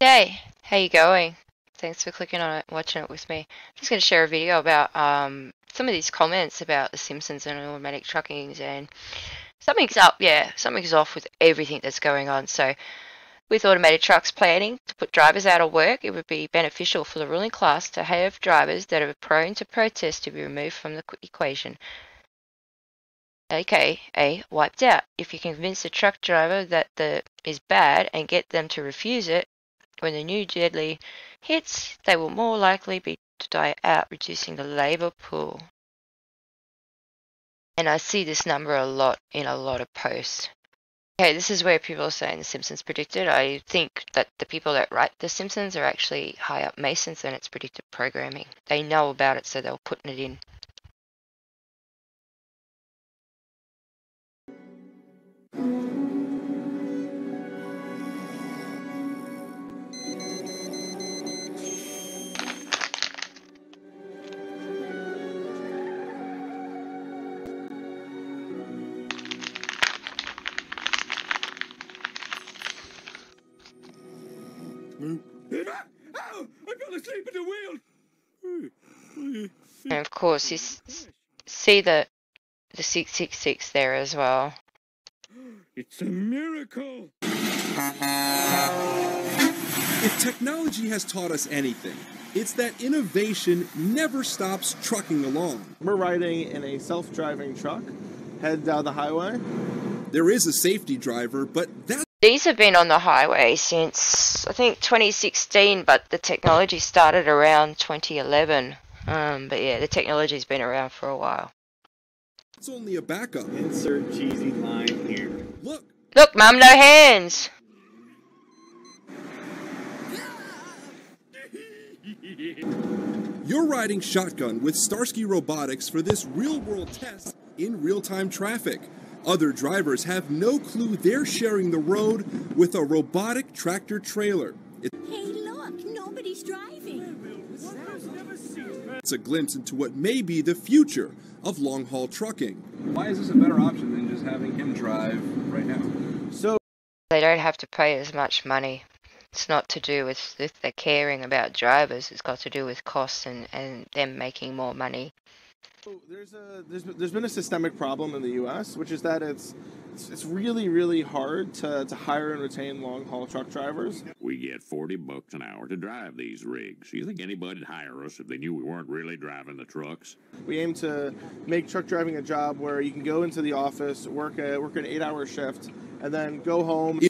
Hey, how you going? Thanks for clicking on it, watching it with me. I'm just going to share a video about some of these comments about the Simpsons and automatic truckings, and something's up, yeah, something's off with everything that's going on. So with automated trucks planning to put drivers out of work, it would be beneficial for the ruling class to have drivers that are prone to protest to be removed from the equation. AKA wiped out. If you convince a truck driver that is bad and get them to refuse it, when the new deadly hits, they will more likely be to die out, reducing the labour pool. And I see this number a lot in a lot of posts. Okay, this is where people are saying The Simpsons predicted. I think that the people that write The Simpsons are actually high up Masons, and it's predictive programming. They know about it, so they're putting it in. And of course, you see the 666 there as well. It's a miracle! If technology has taught us anything, it's that innovation never stops trucking along. We're riding in a self-driving truck, head down the highway. There is a safety driver, but that... These have been on the highway since, I think, 2016, but the technology started around 2011. But yeah, the technology's been around for a while. It's only a backup. Insert cheesy line here. Look! Look, Mum, no hands! You're riding shotgun with Starsky Robotics for this real-world test in real-time traffic. Other drivers have no clue they're sharing the road with a robotic tractor trailer. Hey, look! Nobody's driving! It's a glimpse into what may be the future of long-haul trucking. Why is this a better option than just having him drive right now? So they don't have to pay as much money. It's not to do with if they're caring about drivers. It's got to do with costs and them making more money. So there's been a systemic problem in the U.S., which is that it's really hard to hire and retain long-haul truck drivers. We get 40 bucks an hour to drive these rigs. You think anybody would hire us if they knew we weren't really driving the trucks? We aim to make truck driving a job where you can go into the office, work an 8-hour shift, and then go home.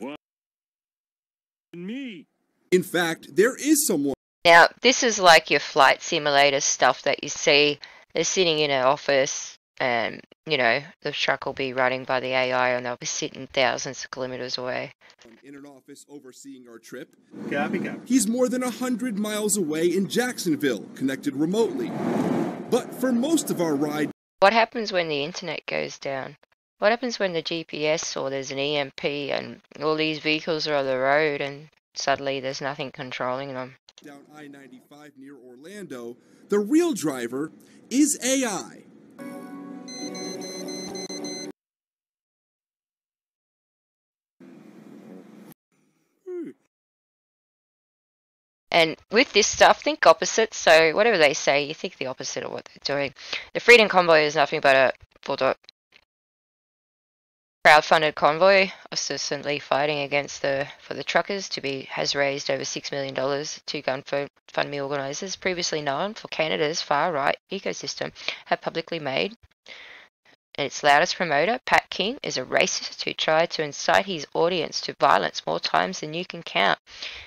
In fact, there is someone. Now, this is like your flight simulator stuff that you see. They're sitting in an office and, you know, the truck will be running by the AI and they'll be sitting thousands of kilometers away. In an office overseeing our trip. Copy, copy. He's more than 100 miles away in Jacksonville, connected remotely. But for most of our ride... What happens when the internet goes down? What happens when the GPS or there's an EMP and all these vehicles are on the road and suddenly there's nothing controlling them? Down I-95 near Orlando, the real driver is AI. And with this stuff, think opposite. So whatever they say, you think the opposite of what they're doing. The Freedom Convoy is nothing but a bulldog crowdfunded convoy ostensibly fighting against for the truckers to be has raised over $6 million to GoFundMe organisers, previously known for Canada's far right ecosystem, have publicly made. And its loudest promoter, Pat King, is a racist who tried to incite his audience to violence more times than you can count.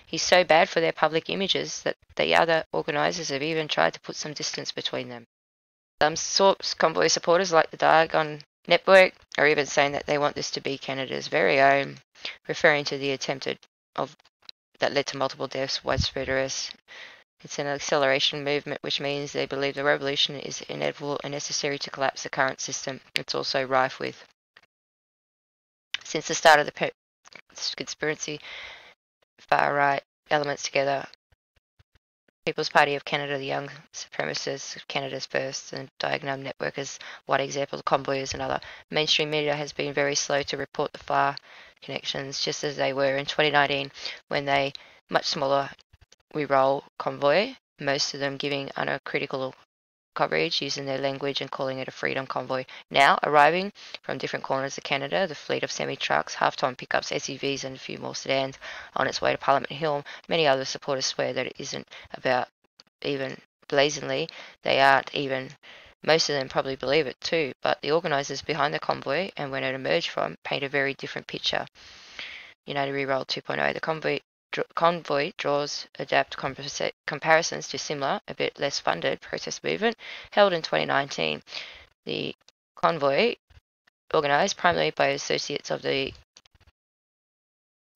He's so bad for their public images that the other organisers have even tried to put some distance between them. Some convoy supporters like the Diagon Network are even saying that they want this to be Canada's very own, referring to the attempt that led to multiple deaths, widespread arrests. It's an acceleration movement, which means they believe the revolution is inevitable and necessary to collapse the current system. It's also rife with. Since the start of the conspiracy, far-right elements together, People's Party of Canada, the Young Supremacists, Canada's First, and Diagon Network is one example, Convoy is another. Mainstream media has been very slow to report the far connections, just as they were in 2019 when they much smaller We Roll convoy, most of them giving uncritical coverage, using their language and calling it a freedom convoy. Now, arriving from different corners of Canada, the fleet of semi-trucks, half-ton pickups, SUVs and a few more sedans on its way to Parliament Hill, many other supporters swear that it isn't about even blazingly. They aren't even. Most of them probably believe it too, but the organisers behind the convoy and when it emerged from paint a very different picture. United We Roll 2.0, the convoy draws adapt comparisons to similar, a bit less funded protest movement held in 2019. The convoy, organised primarily by associates of the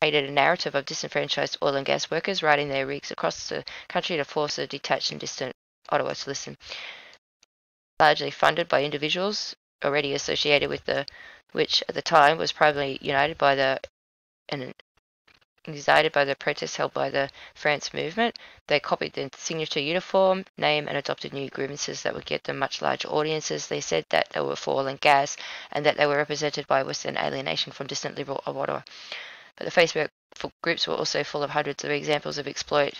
created a narrative of disenfranchised oil and gas workers riding their rigs across the country to force the detached and distant Ottawa to listen. Largely funded by individuals already associated with the, which at the time was primarily united by the and excited by the protests held by the France movement. They copied the signature uniform, name and adopted new grievances that would get them much larger audiences. They said that they were for oil and gas and that they were represented by Western alienation from distant Liberal of Ottawa. But the Facebook groups were also full of hundreds of examples of exploit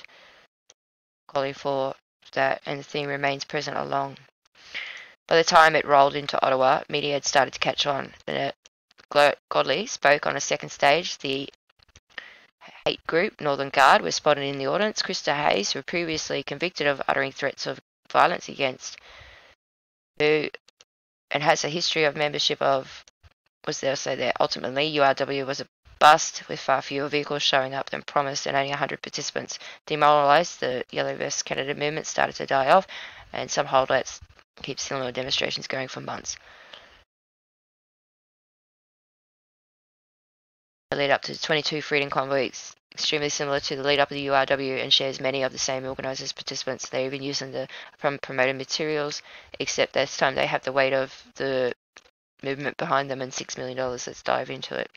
calling for that, and the theme remains present along. By the time it rolled into Ottawa, media had started to catch on. Godley spoke on a second stage. The hate group Northern Guard was spotted in the audience. Krista Hayes, who was previously convicted of uttering threats of violence against who and has a history of membership of was also there. Ultimately, URW was a bust with far fewer vehicles showing up than promised and only 100 participants. Demoralised, the Yellow Vest Canada movement started to die off, and some holdouts keep similar demonstrations going for months. The lead up to the 22 Freedom Convoy is extremely similar to the lead up of the URW and shares many of the same organisers, participants. They're even using the promoted materials, except this time they have the weight of the movement behind them and $6 million. Let's dive into it.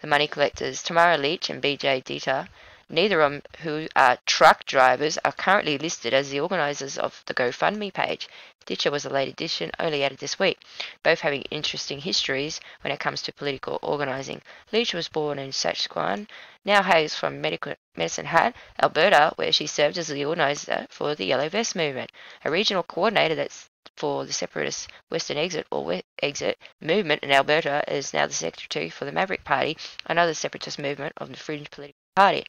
The money collectors, Tamara Lich and B.J. Dichter, neither of them, who are truck drivers, are currently listed as the organisers of the GoFundMe page. Dichter was a late addition, only added this week, both having interesting histories when it comes to political organising. Leach was born in Saskatchewan, now hails from Medicine Hat, Alberta, where she served as the organiser for the Yellow Vest movement, a regional coordinator that's for the separatist Western Exit or Exit movement in Alberta, is now the secretary for the Maverick Party, another separatist movement of the fringe political party.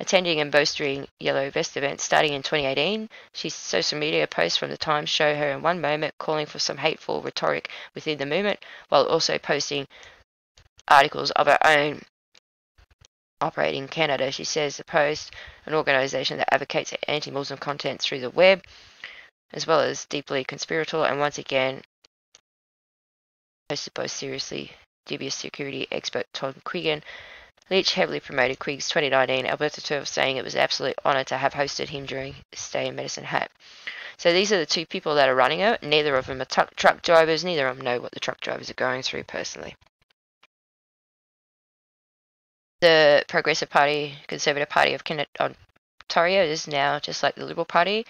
Attending and bolstering Yellow Vest events starting in 2018, she's social media posts from the time show her in one moment calling for some hateful rhetoric within the movement, while also posting articles of her own. Operating Canada, she says the Post, an organisation that advocates anti-Muslim content through the web, as well as deeply conspiratorial and once again posted by seriously dubious security expert Tom Quiggin. Leach heavily promoted Quigg's 2019 Alberta tour, saying it was an absolute honour to have hosted him during his stay in Medicine Hat. So these are the two people that are running it. Neither of them are truck drivers. Neither of them know what the truck drivers are going through personally. The Progressive Party, Conservative Party of Ontario is now just like the Liberal Party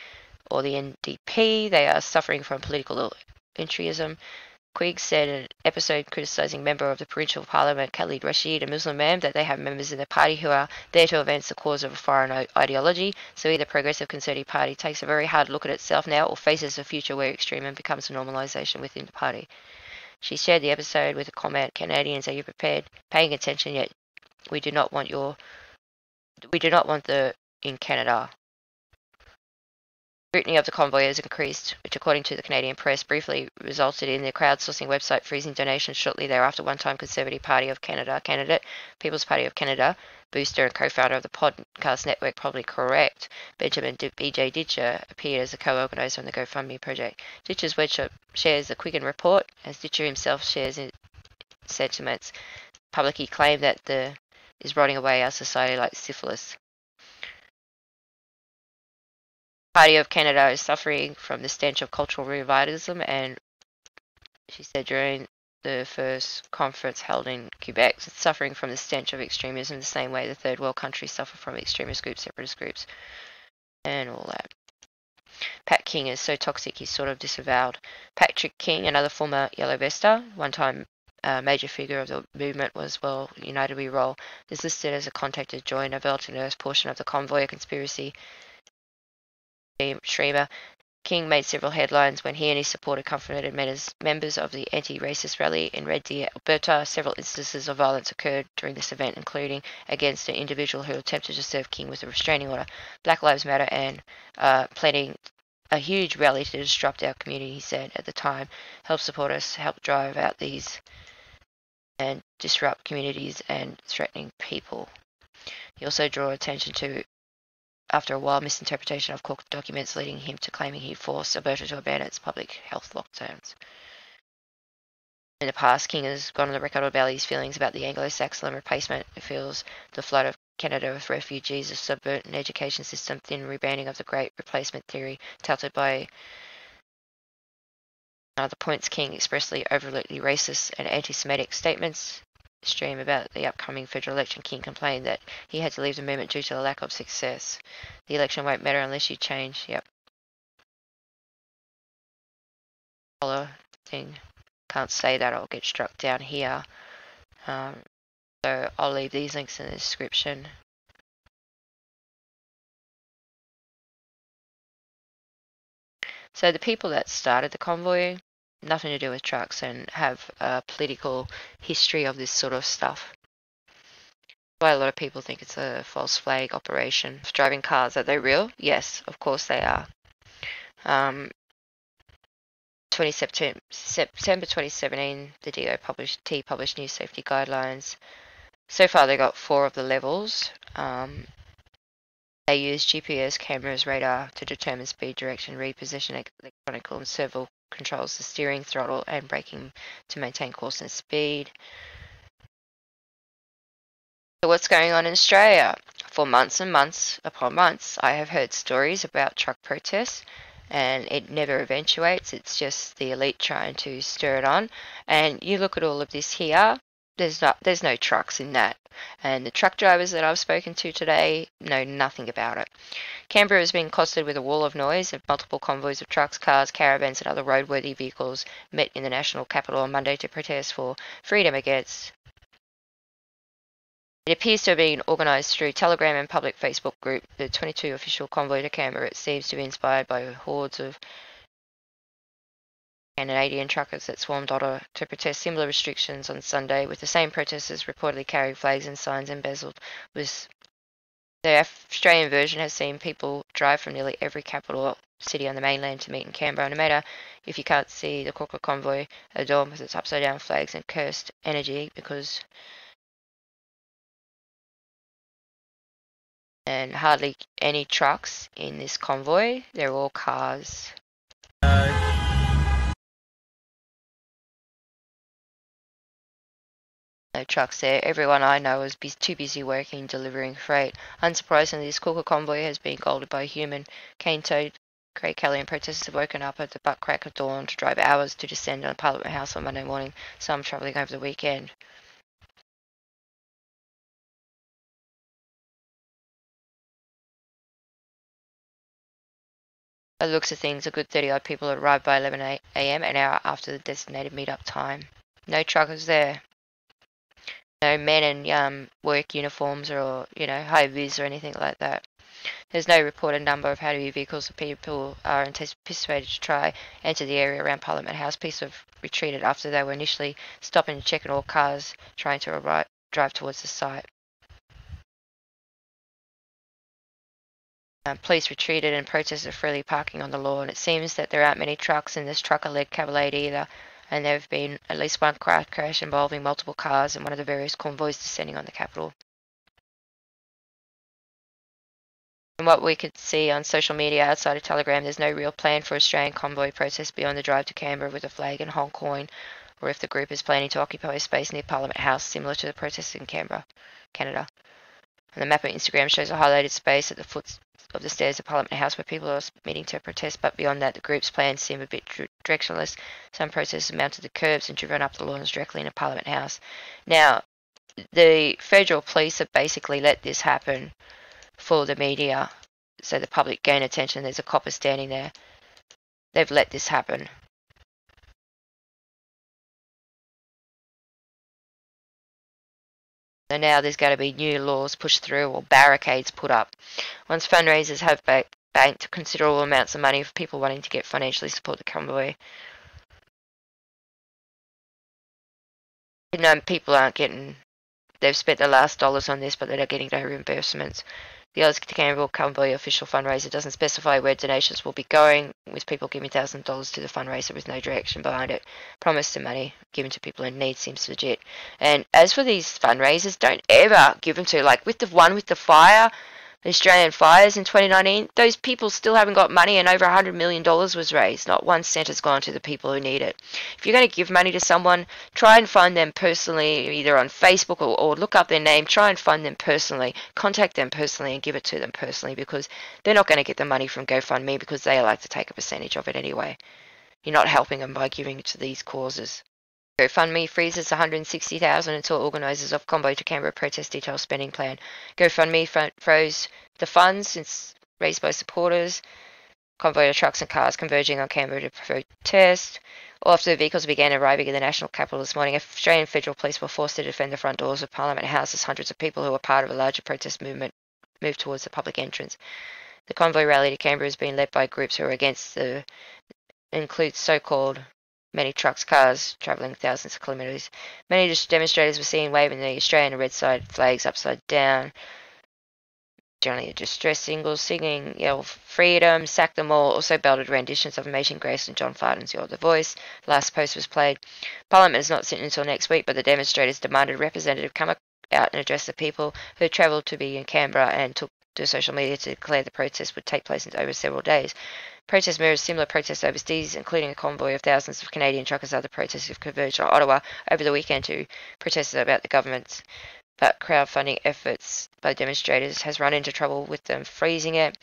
or the NDP. They are suffering from political entryism. Quigg said in an episode criticising member of the provincial parliament, Khalid Rashid, a Muslim man, that they have members in the party who are there to advance the cause of a foreign ideology. So either Progressive Conservative Party takes a very hard look at itself now or faces a future where extremism becomes a normalisation within the party. She shared the episode with a comment, Canadians, are you prepared? Paying attention yet, we do not want the in Canada. Scrutiny of the convoy has increased, which according to the Canadian press briefly resulted in the crowdsourcing website freezing donations shortly thereafter. One-time Conservative Party of Canada candidate, People's Party of Canada, booster and co-founder of the podcast network, probably correct, Benjamin B.J. Dichter, appeared as a co-organiser on the GoFundMe project. Ditcher's webshop shares the Quiggin report, as Dichter himself shares in sentiments. Publicly claimed that the is rotting away our society like syphilis. Party of Canada is suffering from the stench of cultural revivalism, and she said during the first conference held in Quebec, it's suffering from the stench of extremism the same way the third world countries suffer from extremist groups, separatist groups, and all that. Pat King is so toxic he's sort of disavowed. Patrick King, another former Yellow Vester, one-time a major figure of the movement was, well, United We Roll, is listed as a contact to join a Veltoners portion of the convoy, a conspiracy streamer. King made several headlines when he and his supporter confronted members of the anti-racist rally in Red Deer, Alberta. Several instances of violence occurred during this event, including against an individual who attempted to serve King with a restraining order. Black Lives Matter and planning a huge rally to disrupt our community, he said at the time, help support us, help drive out these and disrupt communities and threatening people. He also drew attention to, after a while, misinterpretation of court documents, leading him to claiming he forced Alberta to abandon its public health lockdowns. In the past, King has gone on the record about his feelings about the Anglo-Saxon replacement, who feels the flood of Canada with refugees, a subverted education system, thin rebranding of the great replacement theory, touted by the points King expressly overlooked the racist and anti-Semitic statements. Stream about the upcoming federal election, King complained that he had to leave the movement due to the lack of success. The election won't matter unless you change. Yep. Follow thing. Can't say that, I'll get struck down here. So I'll leave these links in the description. So the people that started the convoy, nothing to do with trucks, and have a political history of this sort of stuff. Why a lot of people think it's a false flag operation. Driving cars, are they real? Yes, of course they are. 20 September 2017, the DO published new safety guidelines. So far they got 4 of the levels. They use GPS, cameras, radar to determine speed, direction, reposition, electronic and servo controls, the steering, throttle and braking to maintain course and speed. So what's going on in Australia? For months and months upon months, I have heard stories about truck protests, and it never eventuates. It's just the elite trying to stir it on. And you look at all of this here, there's no trucks in that. And the truck drivers that I've spoken to today know nothing about it. Canberra has been clustered with a wall of noise, and multiple convoys of trucks, cars, caravans and other roadworthy vehicles met in the national capital on Monday to protest for freedom against. It appears to have been organised through Telegram and public Facebook group. The 22 official convoy to Canberra, it seems to be inspired by hordes of Canadian truckers that swarmed Ottawa to protest similar restrictions on Sunday, with the same protesters reportedly carrying flags and signs embezzled with. The Australian version has seen people drive from nearly every capital city on the mainland to meet in Canberra. No matter if you can't see the corporate convoy adorned with its upside down flags and cursed energy, because and hardly any trucks in this convoy, they're all cars. No trucks there. Everyone I know is too busy working, delivering freight. Unsurprisingly, this corporate convoy has been guided by a human. Cane-toed Craig Kelly and protesters have woken up at the butt crack of dawn to drive hours to descend on Parliament House on Monday morning, some travelling over the weekend. By the looks of things, a good 30-odd people arrived by 11 a.m, an hour after the designated meet-up time. No truckers there. No men in work uniforms or, you know, high vis or anything like that. There's no reported number of heavy vehicles that people are anticipated to try enter the area around Parliament House. Police have retreated after they were initially stopping and checking all cars trying to drive towards the site. Police retreated and protesters are freely parking on the lawn. It seems that there aren't many trucks in this trucker-led cavalcade either. And there have been at least one crash involving multiple cars and one of the various convoys descending on the capital. From what we could see on social media outside of Telegram, there's no real plan for Australian convoy protests beyond the drive to Canberra with a flag and honk horn, or if the group is planning to occupy a space near Parliament House similar to the protests in Canberra, Canada. And the map on Instagram shows a highlighted space at the foot of the stairs of Parliament House where people are meeting to protest, but beyond that the group's plans seem a bit directionless. Some protesters mounted the curbs and driven up the lawns directly into Parliament House. Now, the federal police have basically let this happen for the media, so the public gain attention. There's a copper standing there. They've let this happen. So now there's going to be new laws pushed through or barricades put up. Once fundraisers have banked considerable amounts of money for people wanting to get financially support the convoy. You know, people aren't getting, they've spent their last dollars on this, but they're not getting no reimbursements. The Canberra Convoy official fundraiser doesn't specify where donations will be going, with people giving $1,000 to the fundraiser with no direction behind it. Promise the money given to people in need seems legit. And as for these fundraisers, don't ever give them to, like with the one with the fire, the Australian fires in 2019, those people still haven't got money and over $100 million was raised. Not 1 cent has gone to the people who need it. If you're going to give money to someone, try and find them personally, either on Facebook or look up their name, try and find them personally, contact them personally and give it to them personally, because they're not going to get the money from GoFundMe because they like to take a percentage of it anyway. You're not helping them by giving it to these causes. GoFundMe freezes $160,000 until organisers of Convoy to Canberra protest detailed spending plan. GoFundMe froze the funds since raised by supporters. Convoy of trucks and cars converging on Canberra to protest. All after the vehicles began arriving in the national capital this morning, Australian federal police were forced to defend the front doors of Parliament House as hundreds of people who were part of a larger protest movement moved towards the public entrance. The Convoy rally to Canberra has been led by groups who are against the includes so-called many trucks, cars, travelling thousands of kilometres. Many demonstrators were seen waving the Australian red side flags upside down. Generally a distress single, singing, yell, freedom, sack them all. Also belted renditions of Amazing Grace and John Farnham's You're the Voice. Last post was played. Parliament is not sitting until next week, but the demonstrators demanded representative come out and address the people who travelled to be in Canberra and took to social media to declare the protest would take place over several days. Protest mirrors similar protests overseas, including a convoy of thousands of Canadian truckers. Other protests have converged on Ottawa over the weekend to protest about the government's, but crowdfunding efforts by demonstrators has run into trouble with them freezing it.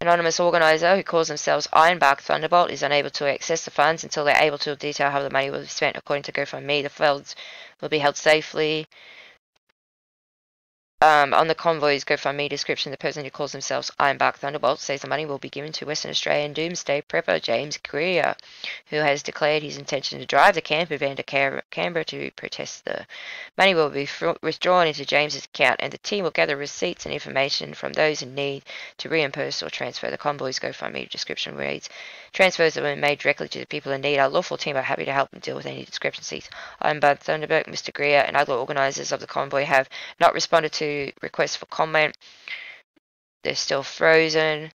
Anonymous organiser who calls themselves Ironbark Thunderbolt is unable to access the funds until they're able to detail how the money will be spent. According to GoFundMe, the funds will be held safely. On the convoy's GoFundMe description, the person who calls themselves Ironbark Thunderbolt says the money will be given to Western Australian doomsday prepper James Greer, who has declared his intention to drive the camper van to Canberra to protest. The money will be withdrawn into James's account, and the team will gather receipts and information from those in need to reimburse or transfer. The convoy's GoFundMe description reads, transfers that were made directly to the people in need. Our lawful team are happy to help them deal with any discrepancies. Ironbark Thunderbolt, Mr. Greer, and other organisers of the convoy have not responded to requests for comment. They're still frozen.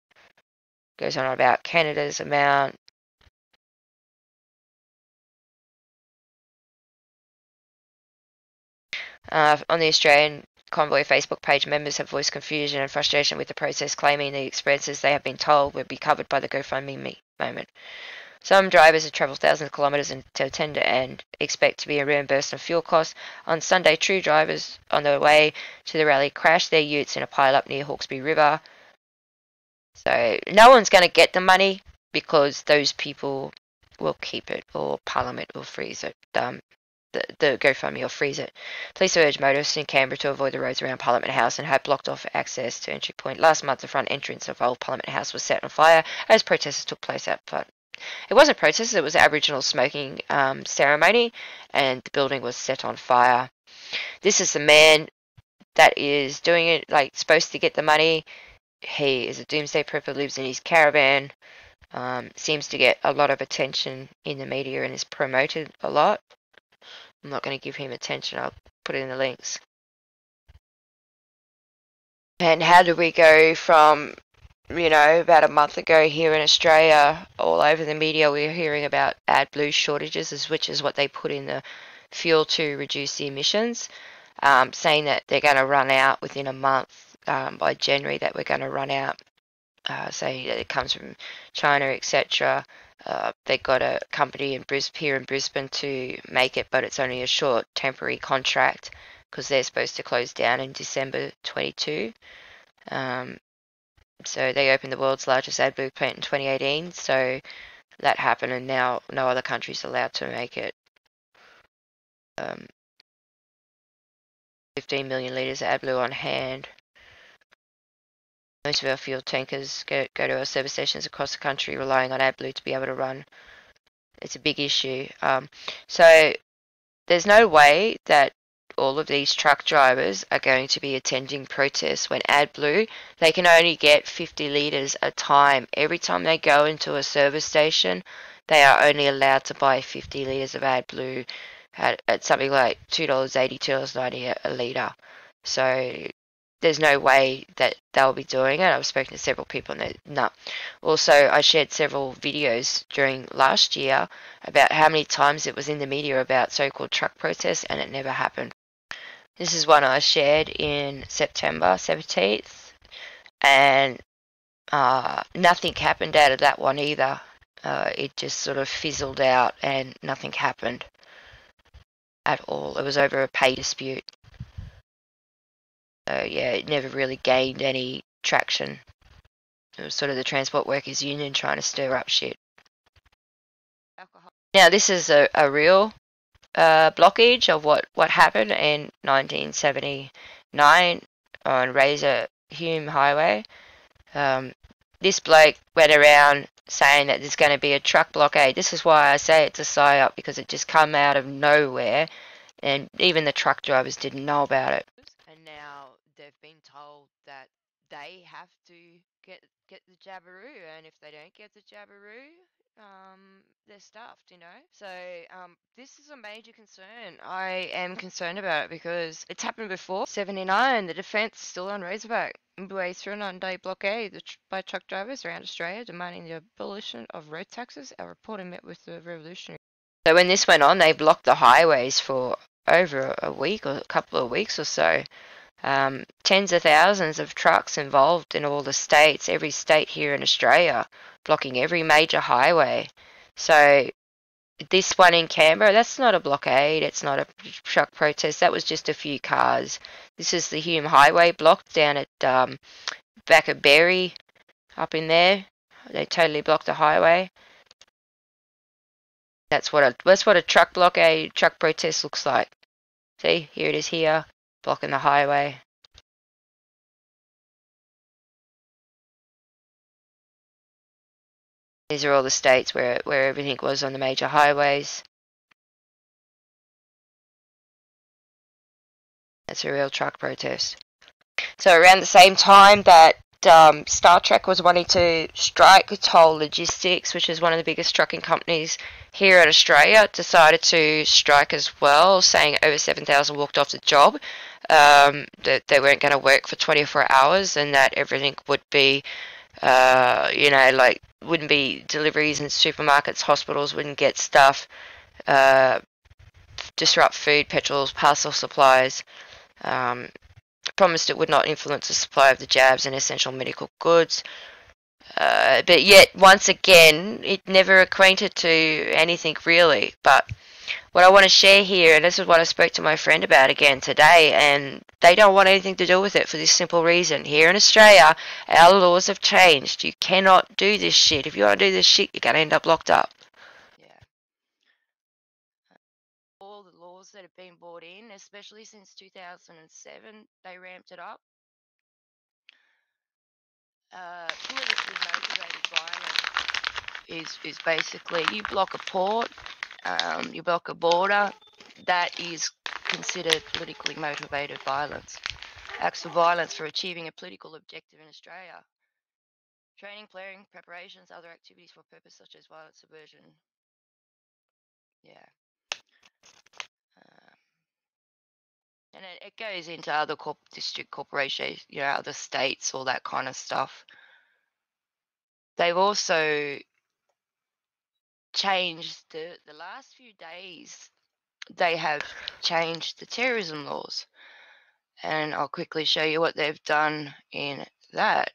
Goes on about Canada's amount. On the Australian Convoy Facebook page, members have voiced confusion and frustration with the process, claiming the expenses they have been told will be covered by the GoFundMe moment. Some drivers have travelled thousands of kilometres to attend and expect to be reimbursed on fuel costs. On Sunday, two drivers on their way to the rally crashed their utes in a pile-up near Hawkesbury River. So no one's going to get the money because those people will keep it, or Parliament will freeze it. The GoFundMe will freeze it. Police urge motorists in Canberra to avoid the roads around Parliament House and have blocked off access to entry point. Last month, the front entrance of Old Parliament House was set on fire as protests took place out front. It wasn't protests, it was Aboriginal smoking ceremony, and the building was set on fire. This is the man that is doing it, like, supposed to get the money. He is a doomsday prepper, lives in his caravan, seems to get a lot of attention in the media and is promoted a lot. I'm not going to give him attention, I'll put it in the links. And how do we go from, you know, about a month ago here in Australia, all over the media, we were hearing about AdBlue shortages, which is what they put in the fuel to reduce the emissions, saying that they're going to run out within a month, by January, that we're going to run out, saying that it comes from China, etc. They got a company in Brisbane to make it, but it's only a short temporary contract because they're supposed to close down in December 22. So they opened the world's largest AdBlue plant in 2018, so that happened, and now no other country's allowed to make it. 15 million litres of AdBlue on hand. Most of our fuel tankers go to our service stations across the country relying on AdBlue to be able to run. It's a big issue. So there's no way that all of these truck drivers are going to be attending protests when AdBlue, they can only get 50 litres a time. Every time they go into a service station, they are only allowed to buy 50 litres of AdBlue at something like $2.80, $2.90 a litre. So there's no way that they'll be doing it. I've spoken to several people and they're no. Also, I shared several videos during last year about how many times it was in the media about so-called truck protests and it never happened. This is one I shared in September 17th and nothing happened out of that one either. It just sort of fizzled out and nothing happened at all. It was over a pay dispute. So yeah, it never really gained any traction. It was sort of the Transport Workers Union trying to stir up shit. Alcohol. Now this is a real blockage of what happened in 1979 on Razor Hume Highway. This bloke went around saying that there's going to be a truck blockade. This is why I say it's a psyop, because it just come out of nowhere and even the truck drivers didn't know about it. They've been told that they have to get the Jabberoo, and if they don't get the Jabberoo, they're stuffed, you know? So this is a major concern. I am concerned about it because it's happened before. 79, the defence still on Razorback. Way through an on-day blockade by truck drivers around Australia demanding the abolition of road taxes. Our reporter met with the revolutionary. So when this went on, they blocked the highways for over a week or a couple of weeks or so. Tens of thousands of trucks involved in all the states, every state here in Australia, blocking every major highway. So this one in Canberra, that's not a blockade, it's not a truck protest, that was just a few cars. This is the Hume Highway blocked down at back of Berry, up in there. They totally blocked the highway. That's what a truck blockade, truck protest looks like. See, here it is here. Blocking the highway. These are all the states where everything was on the major highways. That's a real truck protest. So around the same time that Star Trek was wanting to strike, Toll Logistics, which is one of the biggest trucking companies here in Australia, decided to strike as well, saying over 7,000 walked off the job, that they weren't going to work for 24 hours and that everything would be, you know, like wouldn't be deliveries in supermarkets, hospitals wouldn't get stuff, disrupt food, petrols, parcel supplies, promised it would not influence the supply of the jabs and essential medical goods. But yet, once again, it never acquainted to anything really. But what I want to share here, and this is what I spoke to my friend about again today, and they don't want anything to do with it for this simple reason. Here in Australia, our laws have changed. You cannot do this shit. If you want to do this shit, you're going to end up locked up. That have been brought in, especially since 2007, they ramped it up. Politically motivated violence is basically you block a port, you block a border, that is considered politically motivated violence. Acts of violence for achieving a political objective in Australia. Training, planning, preparations, other activities for purpose such as violent subversion. Yeah. And it goes into other district corporations, you know, other states, all that kind of stuff. They've also changed the last few days, they have changed the terrorism laws. And I'll quickly show you what they've done in that.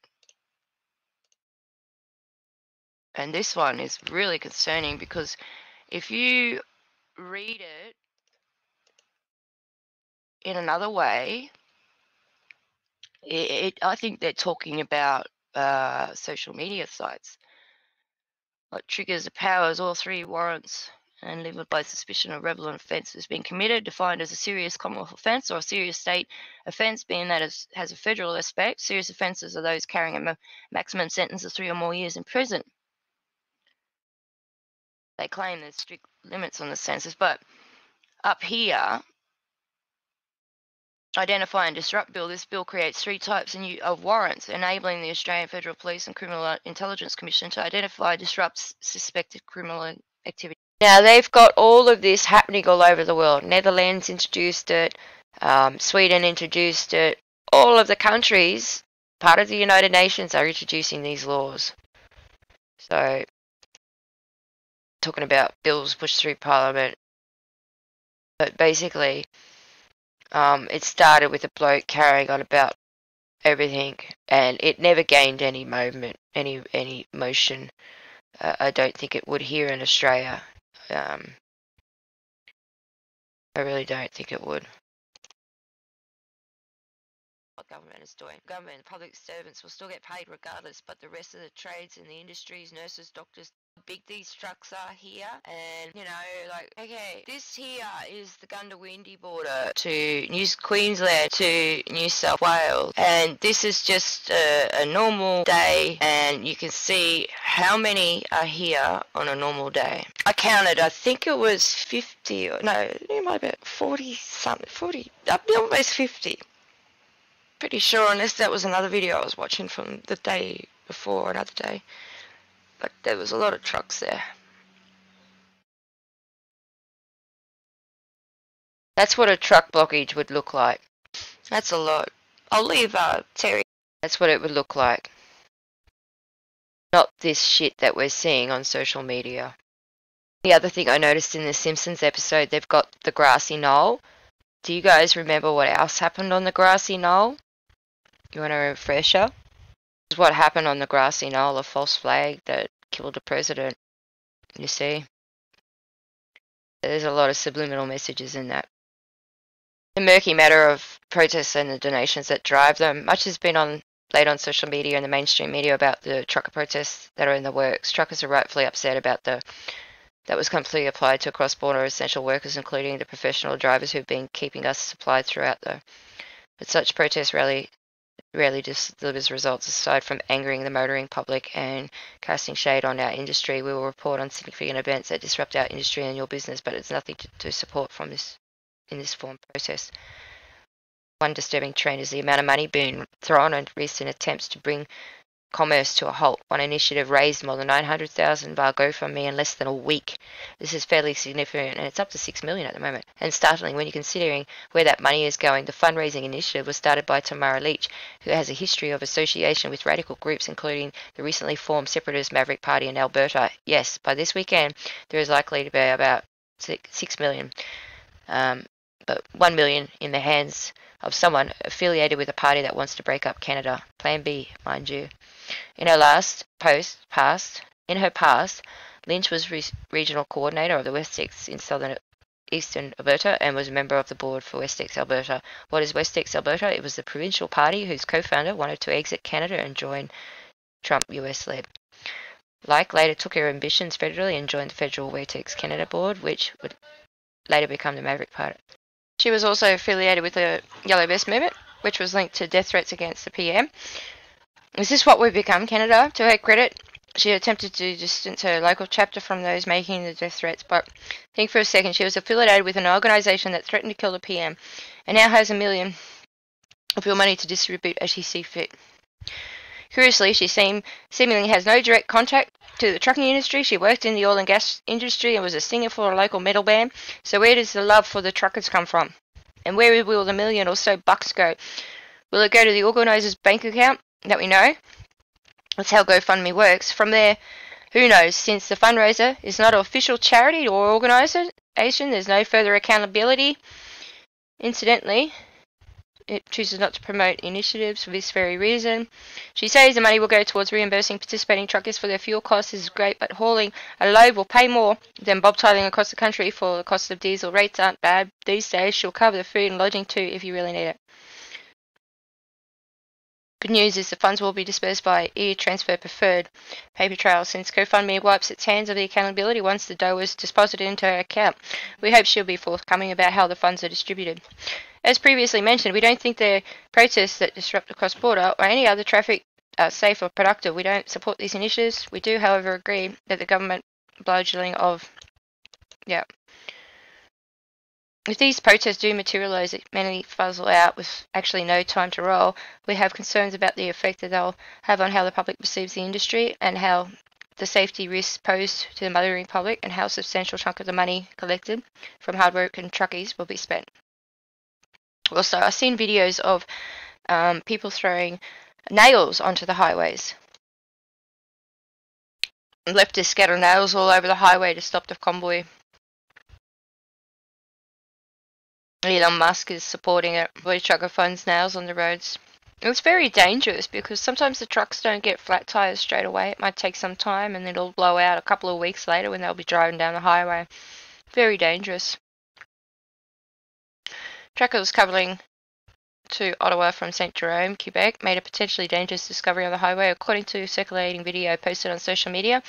And this one is really concerning because if you read it, in another way, I think they're talking about social media sites. What triggers the powers, all three warrants, and liable by suspicion of rebel offence has been committed, defined as a serious Commonwealth offence or a serious state offence, being that it has a federal aspect. Serious offences are those carrying a maximum sentence of 3 or more years in prison. They claim there's strict limits on the census, but up here, Identify and disrupt bill. This bill creates three types of warrants, enabling the Australian Federal Police and Criminal Intelligence Commission to identify, disrupt suspected criminal activity. Now, they've got all of this happening all over the world. Netherlands introduced it, Sweden introduced it. All of the countries, part of the United Nations, are introducing these laws. So, talking about bills pushed through Parliament. But basically, it started with a bloke carrying on about everything, and it never gained any movement, any motion. I don't think it would here in Australia. I really don't think it would. What government is doing. Government and public servants will still get paid regardless, but the rest of the trades and the industries, nurses, doctors, how big these trucks are here, and you know, like, okay, this here is the Gundawindi border to New Queensland to New South Wales, and this is just a normal day, and you can see how many are here on a normal day. I counted, I think it was 50, or no, it might have been 40 something, 40, almost 50. Pretty sure, unless that was another video I was watching from the day before, another day. But there was a lot of trucks there. That's what a truck blockage would look like. That's a lot. I'll leave Terry. That's what it would look like. Not this shit that we're seeing on social media. The other thing I noticed in the Simpsons episode, they've got the grassy knoll. Do you guys remember what else happened on the grassy knoll? You want a refresher? This is what happened on the grassy knoll, a false flag that killed the president, you see. There's a lot of subliminal messages in that. The murky matter of protests and the donations that drive them. Much has been laid on social media and the mainstream media about the trucker protests that are in the works. Truckers are rightfully upset about that was completely applied to cross-border essential workers, including the professional drivers who've been keeping us supplied throughout But such protests rarely delivers results aside from angering the motoring public and casting shade on our industry. We will report on significant events that disrupt our industry and your business, but it's nothing to support from this in this form protest. One disturbing trend is the amount of money being thrown at recent attempts to bring commerce to a halt. One initiative raised more than $900,000 via GoFundMe in less than a week. This is fairly significant, and it's up to $6 million at the moment, and startling when you're considering where that money is going. The fundraising initiative was started by Tamara Lich, who has a history of association with radical groups, including the recently formed separatist Maverick Party in Alberta. Yes, by this weekend, there is likely to be about $6 million, but $1 million in the hands of someone affiliated with a party that wants to break up Canada. Plan B, mind you. In her past, Lynch was regional coordinator of the Wexit in eastern Alberta and was a member of the board for Wexit Alberta. What is Wexit Alberta? It was the provincial party whose co-founder wanted to exit Canada and join Trump US-led. Like later took her ambitions federally and joined the federal Wexit Canada board, which would later become the Maverick Party. She was also affiliated with the Yellow Vest movement, which was linked to death threats against the PM. Is this what we've become, Canada? To her credit, she attempted to distance her local chapter from those making the death threats, but think for a second, she was affiliated with an organisation that threatened to kill the PM, and now has $1 million of your money to distribute as she sees fit. Curiously, she seemingly has no direct contact to the trucking industry. She worked in the oil and gas industry and was a singer for a local metal band. So where does the love for the truckers come from? And where will the $1 million or so bucks go? Will it go to the organiser's bank account? That we know. That's how GoFundMe works. From there, who knows, since the fundraiser is not an official charity or organisation, there's no further accountability. Incidentally, it chooses not to promote initiatives for this very reason. She says the money will go towards reimbursing participating truckers for their fuel costs. This is great, but hauling a load will pay more than bobtailing across the country for the cost of diesel. Rates aren't bad these days. She'll cover the food and lodging too if you really need it. Good news is the funds will be dispersed by e-transfer preferred paper trail, since GoFundMe wipes its hands of the accountability once the dough is deposited into her account. We hope she'll be forthcoming about how the funds are distributed. As previously mentioned, we don't think the protests that disrupt the cross-border or any other traffic are safe or productive. We don't support these initiatives. We do, however, agree that the government bludgeoning of... If these protests do materialise, it may fuzzle out with actually no time to roll. We have concerns about the effect that they'll have on how the public perceives the industry and how the safety risks posed to the motoring public and how substantial chunk of the money collected from hard work and truckies will be spent. Also, I've seen videos of people throwing nails onto the highways. Leftists scatter nails all over the highway to stop the convoy. Elon Musk is supporting it. Body trucker finds nails on the roads. It's very dangerous because sometimes the trucks don't get flat tires straight away. It might take some time and it'll blow out a couple of weeks later when they'll be driving down the highway. Very dangerous. Truckers travelling to Ottawa from St. Jerome, Quebec, made a potentially dangerous discovery on the highway. According to a circulating video posted on social media,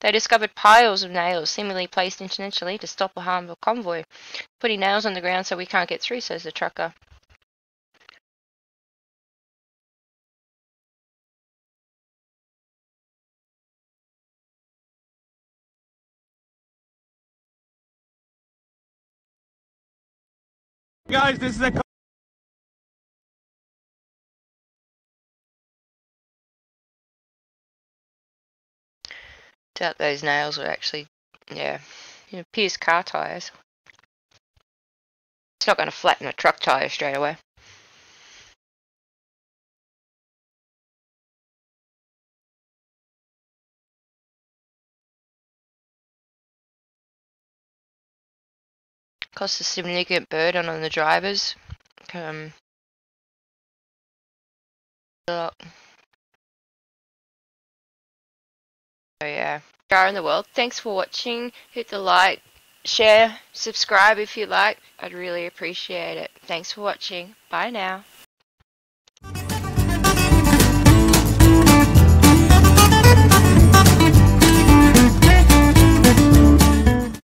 they discovered piles of nails seemingly placed intentionally to stop or harm the convoy. Putting nails on the ground so we can't get through, says the trucker. Guys, this is a doubt those nails were actually, yeah, you know, pierce car tires. It's not going to flatten a truck tire straight away. Costs a significant burden on the drivers. So yeah, car in the world. Thanks for watching. Hit the like, share, subscribe if you like. I'd really appreciate it. Thanks for watching. Bye now.